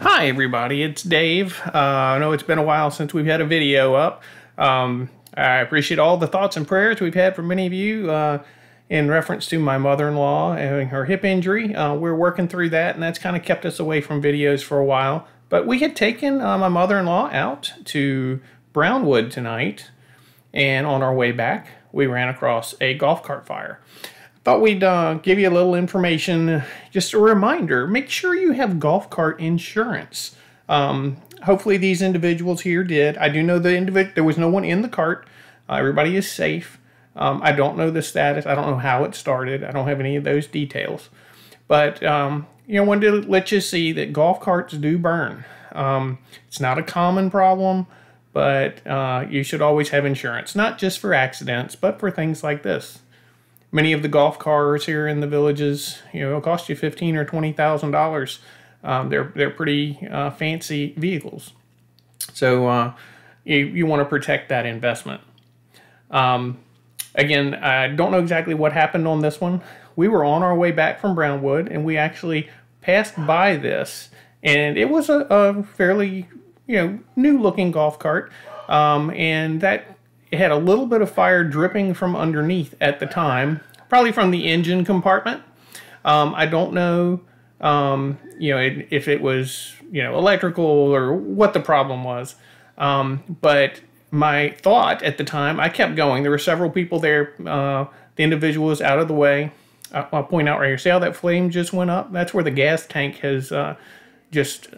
Hi everybody, it's Dave. I know it's been a while since we've had a video up. I appreciate all the thoughts and prayers we've had from many of you in reference to my mother-in-law and her hip injury. We're working through that, and that's kind of kept us away from videos for a while. But we had taken my mother-in-law out to Brownwood tonight, and on our way back, we ran across a golf cart fire. Thought we'd give you a little information, just a reminder, make sure you have golf cart insurance. Hopefully these individuals here did. I do know the individual, there was no one in the cart. Everybody is safe. I don't know the status. I don't know how it started. I don't have any of those details. But, you know, I wanted to let you see that golf carts do burn. It's not a common problem, but you should always have insurance, not just for accidents, but for things like this. Many of the golf carts here in the villages, you know, it'll cost you $15,000 or $20,000. They're pretty fancy vehicles. So you want to protect that investment. Again, I don't know exactly what happened on this one. We were on our way back from Brownwood, and we actually passed by this. And it was a fairly, you know, new-looking golf cart. And that... it had a little bit of fire dripping from underneath at the time, probably from the engine compartment. I don't know, you know, if it was, you know, electrical or what the problem was. But my thought at the time, I kept going. There were several people there. The individual was out of the way. I'll point out right here. See how that flame just went up? That's where the gas tank has just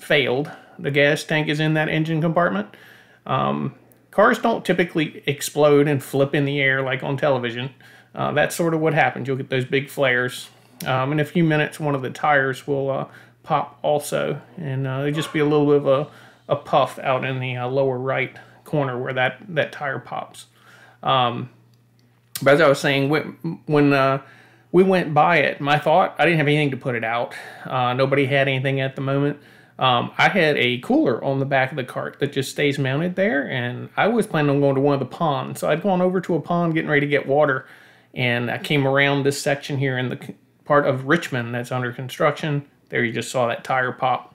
failed. The gas tank is in that engine compartment. Cars don't typically explode and flip in the air like on television. That's sort of what happens. You'll get those big flares. In a few minutes, one of the tires will pop also. And there'll just be a little bit of a puff out in the lower right corner where that tire pops. But as I was saying, when we went by it, my thought, I didn't have anything to put it out. Nobody had anything at the moment. I had a cooler on the back of the cart that just stays mounted there, and I was planning on going to one of the ponds. So I'd gone over to a pond getting ready to get water, and I came around this section here in the part of Richmond that's under construction. There you just saw that tire pop.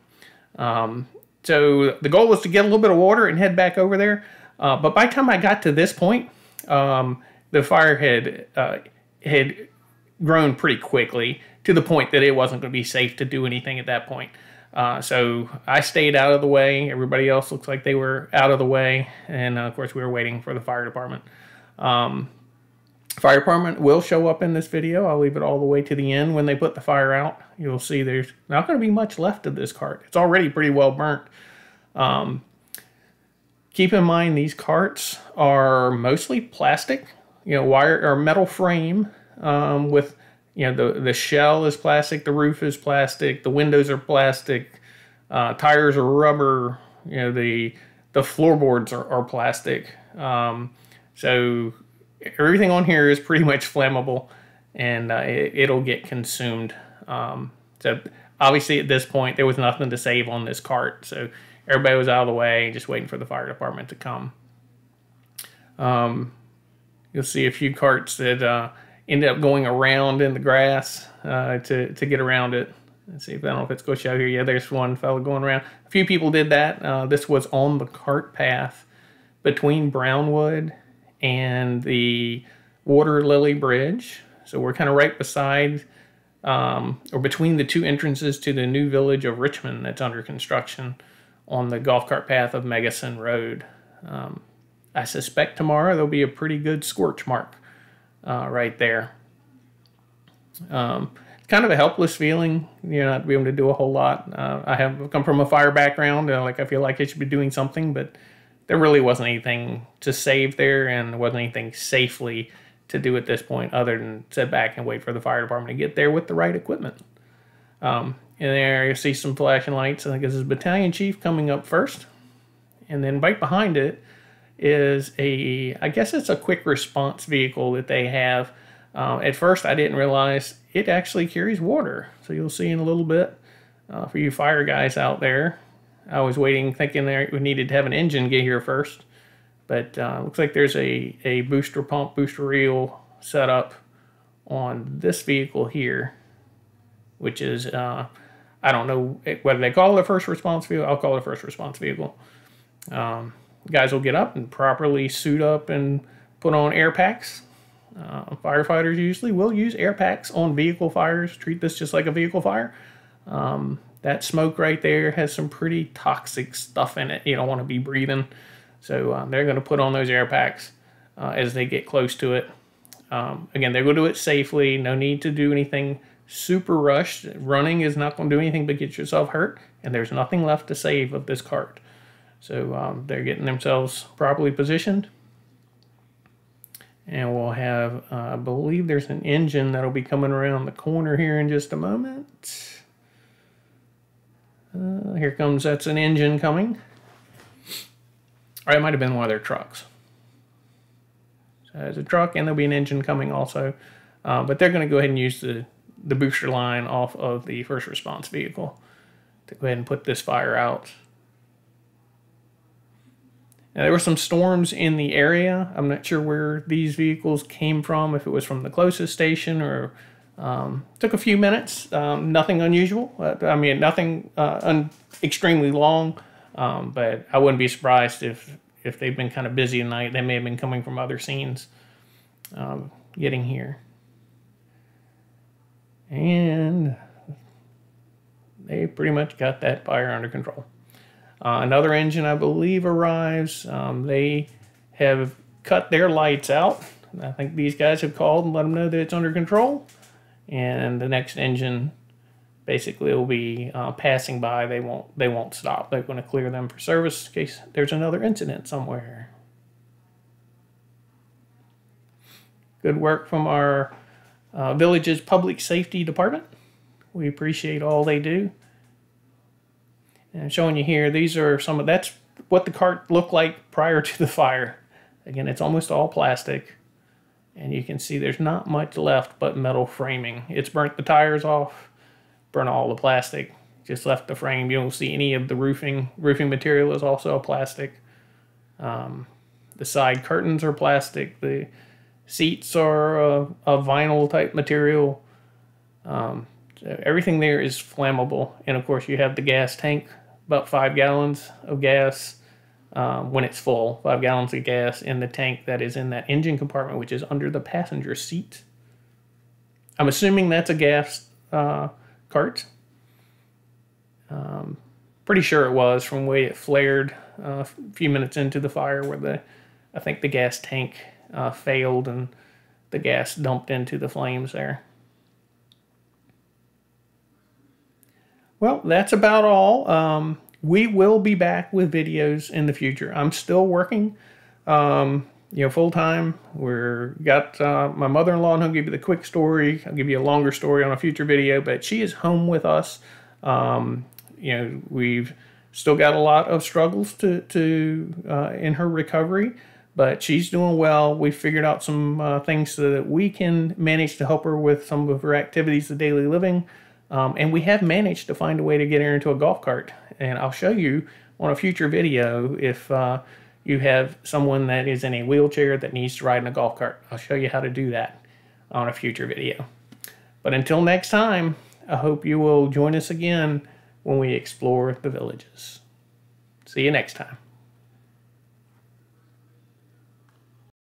So the goal was to get a little bit of water and head back over there. But by the time I got to this point, the fire had grown pretty quickly to the point that it wasn't going to be safe to do anything at that point. So I stayed out of the way. Everybody else looks like they were out of the way. And, of course, we were waiting for the fire department. Fire department will show up in this video. I'll leave it all the way to the end when they put the fire out. You'll see there's not going to be much left of this cart. It's already pretty well burnt. Keep in mind these carts are mostly plastic, you know, wire or metal frame with... you know, the shell is plastic, the roof is plastic, the windows are plastic, tires are rubber, you know, the floorboards are plastic. So everything on here is pretty much flammable, and it'll get consumed. So obviously at this point there was nothing to save on this cart, so everybody was out of the way just waiting for the fire department to come. You'll see a few carts that... ended up going around in the grass to get around it. Let's see, if I don't know if it's going to show here. Yeah, there's one fellow going around. A few people did that. This was on the cart path between Brownwood and the Water Lily Bridge. So we're kind of right beside or between the two entrances to the new village of Richmond that's under construction on the golf cart path of Megason Road. I suspect tomorrow there'll be a pretty good scorch mark. Right there. Kind of a helpless feeling, you know, not to be able to do a whole lot. I have come from a fire background, and like I feel like I should be doing something, but there really wasn't anything to save there, and there wasn't anything safely to do at this point other than sit back and wait for the fire department to get there with the right equipment. And there you see some flashing lights. I think this is Battalion Chief coming up first, and then right behind it is a, I guess it's a quick response vehicle that they have. At first I didn't realize it actually carries water. So you'll see in a little bit for you fire guys out there. I was waiting thinking we needed to have an engine get here first. But looks like there's a booster pump, booster reel set up on this vehicle here, which is I don't know whether they call it a first response vehicle. I'll call it a first response vehicle. Guys will get up and properly suit up and put on air packs. Firefighters usually will use air packs on vehicle fires. Treat this just like a vehicle fire. That smoke right there has some pretty toxic stuff in it. You don't want to be breathing. So they're going to put on those air packs as they get close to it. Again, they're going to do it safely. No need to do anything super rushed. Running is not going to do anything but get yourself hurt. And there's nothing left to save of this cart. So they're getting themselves properly positioned. And we'll have, I believe there's an engine that'll be coming around the corner here in just a moment. Here comes, that's an engine coming. Or it might have been one of their trucks. So there's a truck and there'll be an engine coming also. But they're going to go ahead and use the booster line off of the first response vehicle to go ahead and put this fire out. Now, there were some storms in the area. I'm not sure where these vehicles came from, if it was from the closest station or took a few minutes. Nothing unusual. I mean, nothing extremely long, but I wouldn't be surprised if they've been kind of busy at night. They may have been coming from other scenes getting here. And they pretty much got that fire under control. Another engine, I believe, arrives. They have cut their lights out. I think these guys have called and let them know that it's under control. And the next engine basically will be passing by. They won't stop. They're going to clear them for service in case there's another incident somewhere. Good work from our Villages Public Safety Department. We appreciate all they do. And I'm showing you here, these are some of, that's what the cart looked like prior to the fire. Again, it's almost all plastic. And you can see there's not much left but metal framing. It's burnt the tires off, burnt all the plastic, just left the frame. You don't see any of the roofing. Roofing material is also plastic. The side curtains are plastic. The seats are a vinyl type material. Everything there is flammable. And of course you have the gas tank, about 5 gallons of gas when it's full, 5 gallons of gas in the tank that is in that engine compartment, which is under the passenger seat. I'm assuming that's a gas cart. Pretty sure it was from the way it flared a few minutes into the fire, where I think the gas tank failed and the gas dumped into the flames there. Well, that's about all. We will be back with videos in the future. I'm still working, you know, full time. We're got my mother-in-law, and I'll give you the quick story. I'll give you a longer story on a future video, but she is home with us. You know, we've still got a lot of struggles to in her recovery, but she's doing well. We figured out some things so that we can manage to help her with some of her activities of daily living. And we have managed to find a way to get her into a golf cart. And I'll show you on a future video if you have someone that is in a wheelchair that needs to ride in a golf cart. I'll show you how to do that on a future video. But until next time, I hope you will join us again when we explore the villages. See you next time.